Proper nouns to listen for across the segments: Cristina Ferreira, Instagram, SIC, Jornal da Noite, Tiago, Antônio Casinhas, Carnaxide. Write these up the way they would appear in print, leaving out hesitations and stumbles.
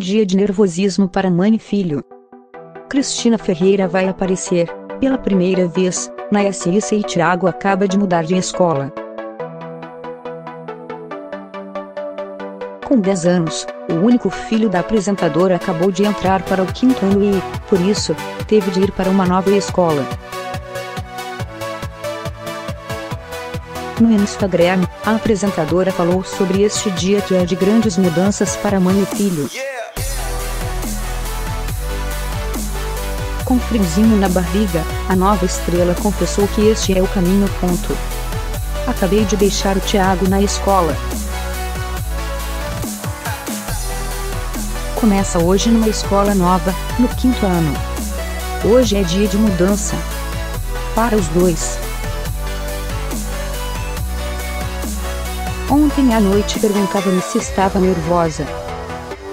dia de nervosismo para mãe e filho. Cristina Ferreira vai aparecer, pela primeira vez, na SIC e Tiago acaba de mudar de escola. Com 10 anos, o único filho da apresentadora acabou de entrar para o quinto ano e, por isso, teve de ir para uma nova escola. No Instagram, a apresentadora falou sobre este dia que é de grandes mudanças para mãe e filho. Com um friozinho na barriga, a nova estrela confessou que este é o caminho. Acabei de deixar o Tiago na escola. Começa hoje numa escola nova, no quinto ano. Hoje é dia de mudança para os dois. Ontem à noite perguntava-me se estava nervosa.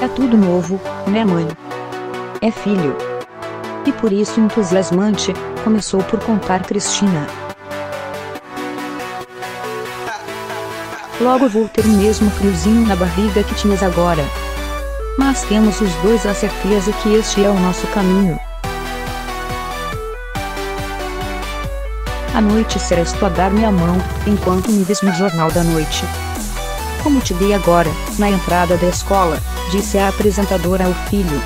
É tudo novo, né, mãe? É filho. E por isso entusiasmante, começou por contar Cristina. Logo vou ter o mesmo friozinho na barriga que tinhas agora. Mas temos os dois a certeza que este é o nosso caminho. À noite serás tu a dar-me a mão, enquanto me vês no Jornal da Noite. Como te dei agora, na entrada da escola, disse a apresentadora ao filho.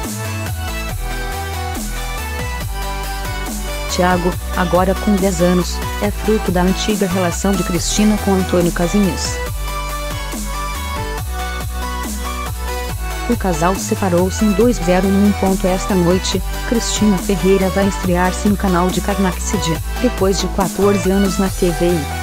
Tiago, agora com 10 anos, é fruto da antiga relação de Cristina com Antônio Casinhas. O casal separou-se em 2001. Esta noite, Cristina Ferreira vai estrear-se no canal de Carnaxide, depois de 14 anos na TV.